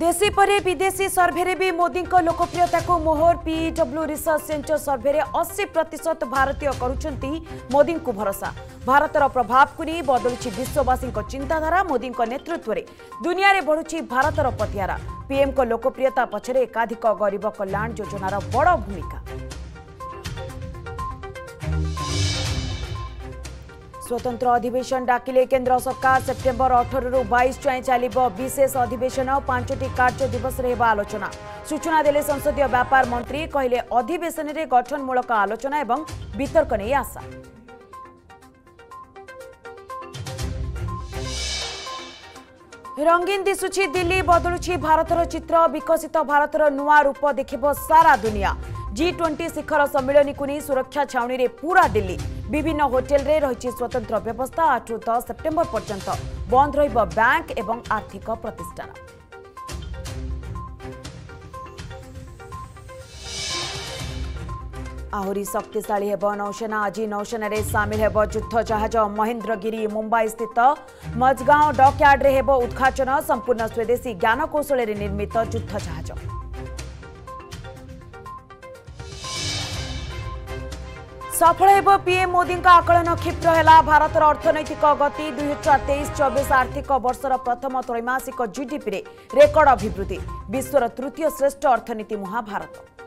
देशी परे विदेशी सर्भे भी मोदी लोकप्रियता को मोहर पीडब्ल्यू रिसर्च सेंटर सर्भे 80% भारतीय करुंच मोदी को भरोसा। भारतर प्रभाव को नहीं बदलुची विश्ववासी चिंताधारा। मोदी नेतृत्व में दुनिया में बढ़ुची भारतर पतिहारा। पीएम को लोकप्रियता पछरे एकाधिक गरीब कल्याण योजनार बड़ भूमिका। स्वतंत्र अधिवेशन डाकिले केंद्र सरकार। सेप्टेम्बर 18 रू 22 जाए चलो विशेष अधिवेशन। 5टी कार्य दिवस आलोचना। सूचना देले संसदीय व्यापार मंत्री। कहले अधिवेशन में गठनमूलक आलोचना एवं वितर्क नहीं आशा। रंगीन दिशुची दिल्ली, बदलुची भारतर चित्र। विकसित भारतर नुआ रूप देखिबो सारा दुनिया। G20 शिखर सम्मिलन को नहीं सुरक्षा छाउनी रे पूरा दिल्ली। विभिन्न होटेल रे रही स्वतंत्र व्यवस्था। 8 रू 10 सेप्टेम्बर पर्यंत बंद रहिबो बैंक एवं आर्थिक प्रतिष्ठान। आहरी शक्तिशाली हेब नौसेना। आज नौसेना रे सामिल हेब युद्ध जहाज महेंद्रगिरी। मुंबई स्थित मजगांव डकयार्ड रे हेब उद्घाटन। संपूर्ण स्वदेशी ज्ञान कौशल रे निर्मित युद्ध जहाज। सफल हो पीएम मोदी का आकलन। क्षिप्र है भारतर अर्थनैतिक गति। 2023-24 आर्थिक वर्षर प्रथम त्रैमासिक जीडीपी रे रेकर्ड अभिवृद्धि। विश्वर तृतीय श्रेष्ठ अर्थनीति मुहा भारत।